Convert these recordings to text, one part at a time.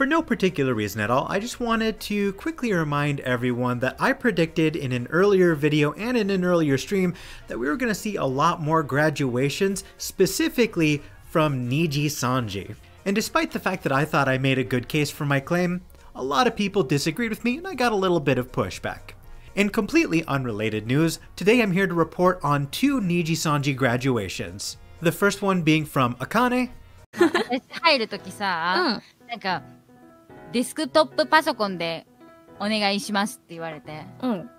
For no particular reason at all, I just wanted to quickly remind everyone that I predicted in an earlier video and in an earlier stream that we were going to see a lot more graduations, specifically from Nijisanji. And despite the fact that I thought I made a good case for my claim, a lot of people disagreed with me and I got a little bit of pushback. In completely unrelated news, today I'm here to report on two Nijisanji graduations. The first one being from Akane. デスクトップパソコンでお願いしますって言われて。うん。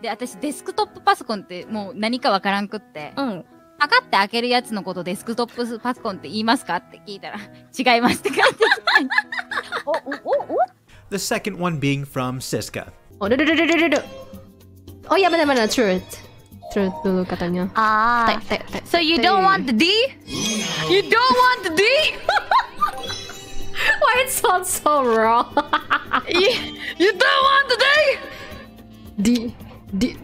で、私デスクトップパソコンってもう何かわからんくって。うん。パカって開けるやつのことデスクトップパソコンって言いますかって聞いたら違いますって返ってきた。お、お、お。The second one being from Siska. おるるるるるる。お、やばなばな truth。truth dulu katanya。ああ。So you don't want the D? You don't want the D? Why it sounds so wrong? You don't want the D? D.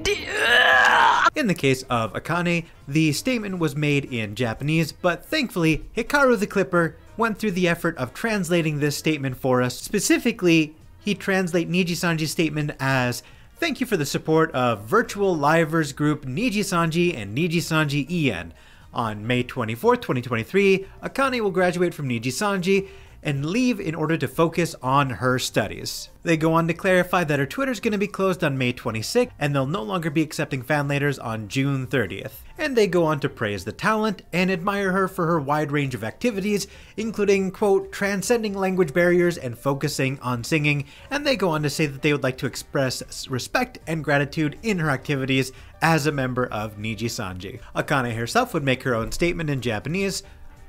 In the case of Akane, the statement was made in Japanese, but thankfully, Hikaru the Clipper went through the effort of translating this statement for us. Specifically, he translated Nijisanji's statement as, "Thank you for the support of virtual livers group Nijisanji and Nijisanji EN. On May 24, 2023, Akane will graduate from Nijisanji and leave in order to focus on her studies." They go on to clarify that her Twitter's gonna be closed on May 26th, and they'll no longer be accepting fan letters on June 30th. And they go on to praise the talent and admire her for her wide range of activities, including, quote, transcending language barriers and focusing on singing. And they go on to say that they would like to express respect and gratitude in her activities as a member of Nijisanji. Akane herself would make her own statement in Japanese,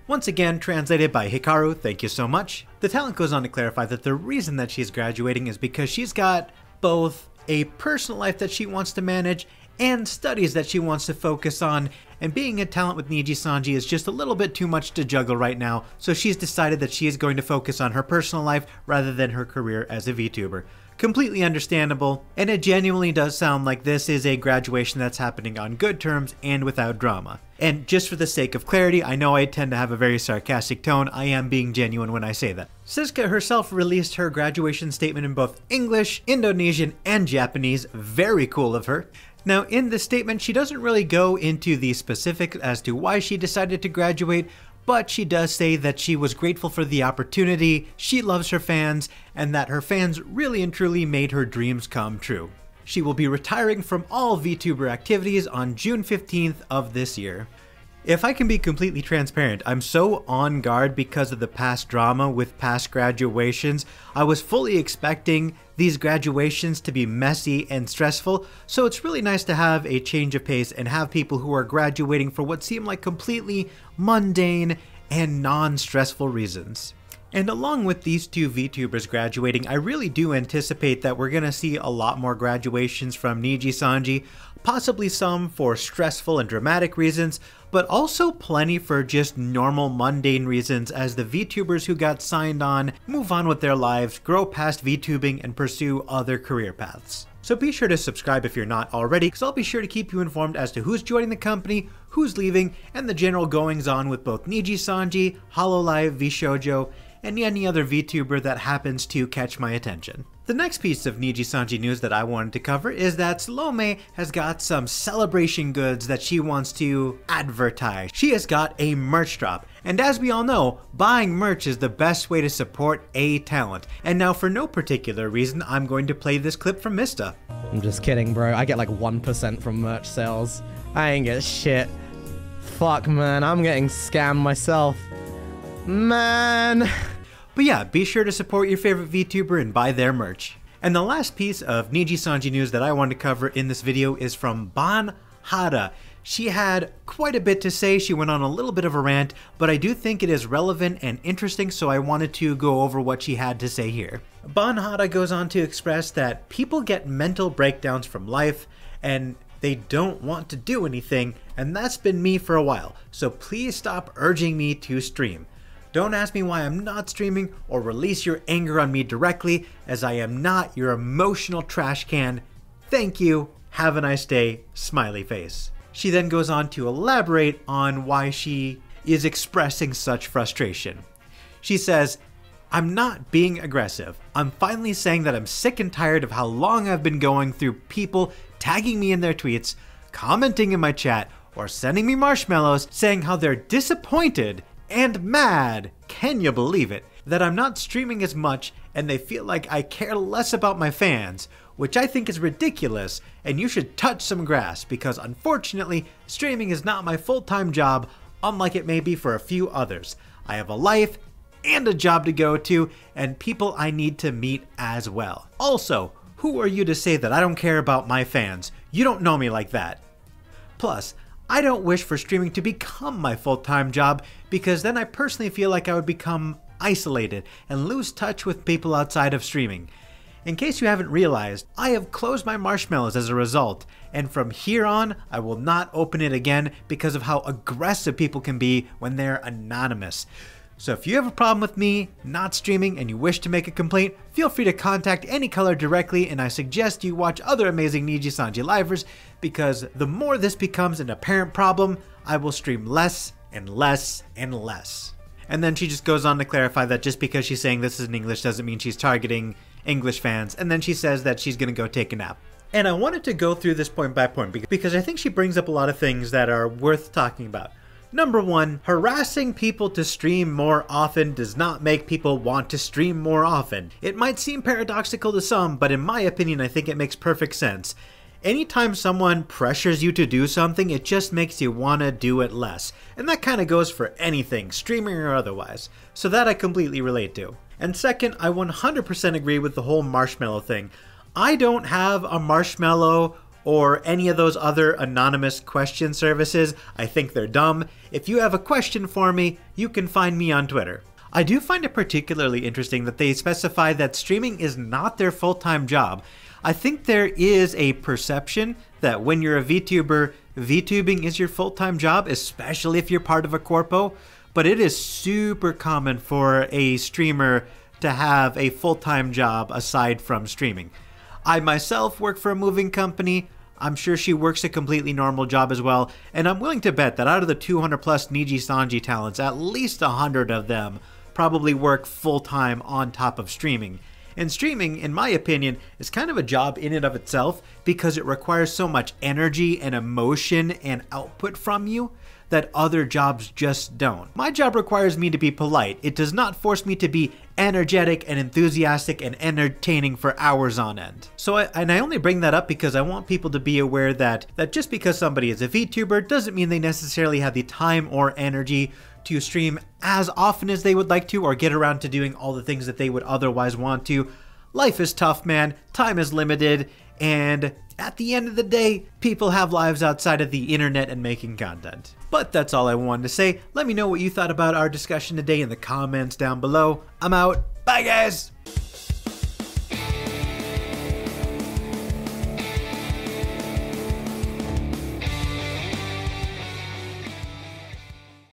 once again translated by Hikaru, "Thank you so much." The talent goes on to clarify that the reason that she's graduating is because she's got both a personal life that she wants to manage and studies that she wants to focus on, and being a talent with Nijisanji is just a little bit too much to juggle right now, so she's decided that she is going to focus on her personal life rather than her career as a VTuber. Completely understandable, and it genuinely does sound like this is a graduation that's happening on good terms and without drama. And just for the sake of clarity, I know I tend to have a very sarcastic tone, I am being genuine when I say that. Siska herself released her graduation statement in both English, Indonesian, and Japanese. Very cool of her. Now, in this statement, she doesn't really go into the specifics as to why she decided to graduate, but she does say that she was grateful for the opportunity, she loves her fans, and that her fans really and truly made her dreams come true. She will be retiring from all VTuber activities on June 15th of this year. If I can be completely transparent, I'm so on guard because of the past drama with past graduations. I was fully expecting these graduations to be messy and stressful, so it's really nice to have a change of pace and have people who are graduating for what seem like completely mundane and non-stressful reasons. And along with these two VTubers graduating, I really do anticipate that we're gonna see a lot more graduations from Nijisanji, possibly some for stressful and dramatic reasons, but also plenty for just normal mundane reasons as the VTubers who got signed on move on with their lives, grow past VTubing, and pursue other career paths. So be sure to subscribe if you're not already, because I'll be sure to keep you informed as to who's joining the company, who's leaving, and the general goings-on with both Nijisanji, Hololive, VShojo, and any other VTuber that happens to catch my attention. The next piece of Nijisanji news that I wanted to cover is that Solome has got some celebration goods that she wants to advertise. She has got a merch drop, and as we all know, buying merch is the best way to support a talent. And now for no particular reason, I'm going to play this clip from Mista. I'm just kidding, bro. I get like 1% from merch sales. I ain't get shit. Fuck, man. I'm getting scammed myself. Man. But yeah, be sure to support your favorite VTuber and buy their merch. And the last piece of Nijisanji news that I wanted to cover in this video is from Ban Hada. She had quite a bit to say, she went on a little bit of a rant, but I do think it is relevant and interesting, so I wanted to go over what she had to say here. Ban Hada goes on to express that people get mental breakdowns from life, and they don't want to do anything, and that's been me for a while, so please stop urging me to stream. Don't ask me why I'm not streaming or release your anger on me directly, as I am not your emotional trash can. Thank you. Have a nice day. Smiley face. She then goes on to elaborate on why she is expressing such frustration. She says, I'm not being aggressive. I'm finally saying that I'm sick and tired of how long I've been going through people tagging me in their tweets, commenting in my chat, or sending me marshmallows saying how they're disappointed and mad, can you believe it, that I'm not streaming as much and they feel like I care less about my fans, which I think is ridiculous and you should touch some grass because unfortunately, streaming is not my full-time job, unlike it may be for a few others. I have a life and a job to go to and people I need to meet as well. Also, who are you to say that I don't care about my fans? You don't know me like that. Plus, I don't wish for streaming to become my full-time job because then I personally feel like I would become isolated and lose touch with people outside of streaming. In case you haven't realized, I have closed my marshmallows as a result, and from here on, I will not open it again because of how aggressive people can be when they're anonymous. So if you have a problem with me not streaming and you wish to make a complaint, feel free to contact Any Color directly, and I suggest you watch other amazing Nijisanji livers because the more this becomes an apparent problem, I will stream less and less and less. And then she just goes on to clarify that just because she's saying this is in English doesn't mean she's targeting English fans, and then she says that she's gonna go take a nap. And I wanted to go through this point by point because I think she brings up a lot of things that are worth talking about. Number 1, harassing people to stream more often does not make people want to stream more often. It might seem paradoxical to some, but in my opinion, I think it makes perfect sense. Anytime someone pressures you to do something, it just makes you want to do it less. And that kind of goes for anything, streaming or otherwise. So that I completely relate to. And second, I 100% agree with the whole marshmallow thing. I don't have a marshmallow or any of those other anonymous question services. I think they're dumb. If you have a question for me, you can find me on Twitter. I do find it particularly interesting that they specify that streaming is not their full-time job. I think there is a perception that when you're a VTuber, VTubing is your full-time job, especially if you're part of a corpo, but it is super common for a streamer to have a full-time job aside from streaming. I myself work for a moving company. I'm sure she works a completely normal job as well, and I'm willing to bet that out of the 200 plus Nijisanji talents, at least 100 of them probably work full-time on top of streaming. And streaming, in my opinion, is kind of a job in and of itself because it requires so much energy and emotion and output from you that other jobs just don't. My job requires me to be polite. It does not force me to be energetic and enthusiastic and entertaining for hours on end. So I only bring that up because I want people to be aware that just because somebody is a VTuber doesn't mean they necessarily have the time or energy to stream as often as they would like to or get around to doing all the things that they would otherwise want to. Life is tough, man. Time is limited. And at the end of the day, people have lives outside of the internet and making content. But that's all I wanted to say. Let me know what you thought about our discussion today in the comments down below. I'm out. Bye, guys.